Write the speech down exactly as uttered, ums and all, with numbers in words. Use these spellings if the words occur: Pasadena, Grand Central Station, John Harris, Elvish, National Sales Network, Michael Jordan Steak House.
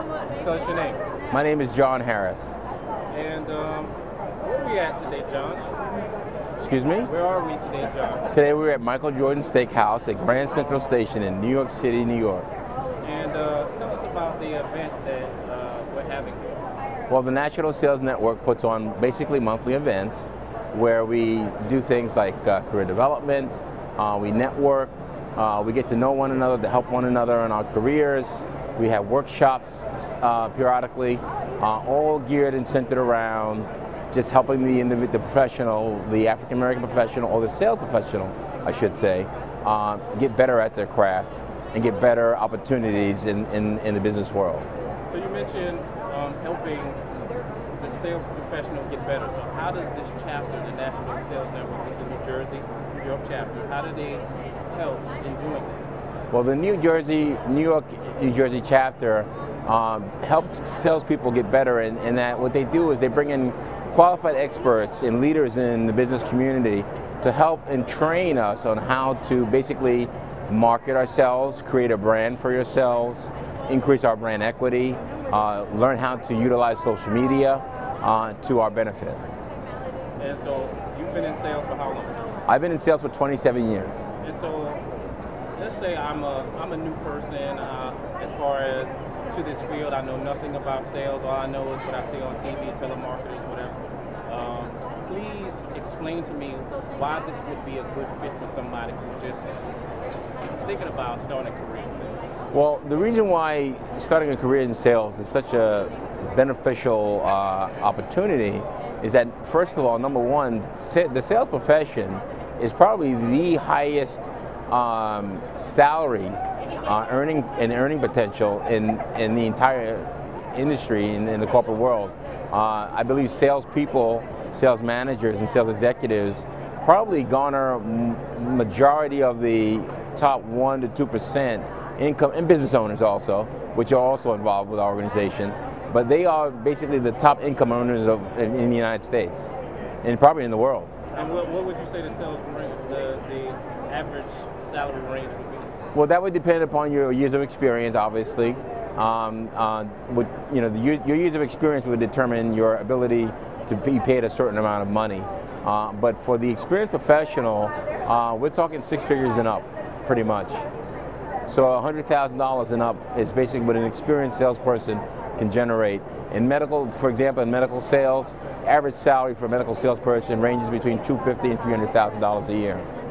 Tell us your name. My name is John Harris. And um, where are we at today, John? Excuse me? Where are we today, John? Today we're at Michael Jordan Steak House at Grand Central Station in New York City, New York. And uh, tell us about the event that uh, we're having here. Well, the National Sales Network puts on basically monthly events where we do things like uh, career development, uh, we network, uh, we get to know one another, to help one another in our careers. We have workshops uh, periodically, uh, all geared and centered around just helping the individual, the professional, the African American professional, or the sales professional, I should say, uh, get better at their craft and get better opportunities in, in, in the business world. So you mentioned um, helping the sales professional get better. So how does this chapter, the National Sales Network, this is the New Jersey, New York chapter, how do they help in doing that? Well, the New Jersey, New York, New Jersey chapter um, helps salespeople get better in, in that what they do is they bring in qualified experts and leaders in the business community to help and train us on how to basically market ourselves, create a brand for yourselves, increase our brand equity, uh, learn how to utilize social media uh, to our benefit. And so you've been in sales for how long? I've been in sales for twenty-seven years. And so, let's say I'm a, I'm a new person uh, as far as to this field. I know nothing about sales. All I know is what I see on T V, telemarketers, whatever. Um, please explain to me why this would be a good fit for somebody who's just thinking about starting a career in sales. Well, the reason why starting a career in sales is such a beneficial uh, opportunity is that, first of all, number one, the sales profession is probably the highest Um, salary, uh, earning and earning potential in in the entire industry in, in the corporate world. Uh, I believe salespeople, sales managers, and sales executives probably garner majority of the top one to two percent income, and business owners also, which are also involved with our organization. But they are basically the top income earners of in, in the United States, and probably in the world. And what, what would you say the sales the, the average salary range would be? Well, that would depend upon your years of experience, obviously. Um, uh, would, you know, the, your years of experience would determine your ability to be paid a certain amount of money. Uh, but for the experienced professional, uh, we're talking six figures and up, pretty much. So one hundred thousand dollars and up is basically what an experienced salesperson can generate. In medical, for example, in medical sales, average salary for a medical salesperson ranges between two hundred fifty thousand dollars and three hundred thousand dollars a year.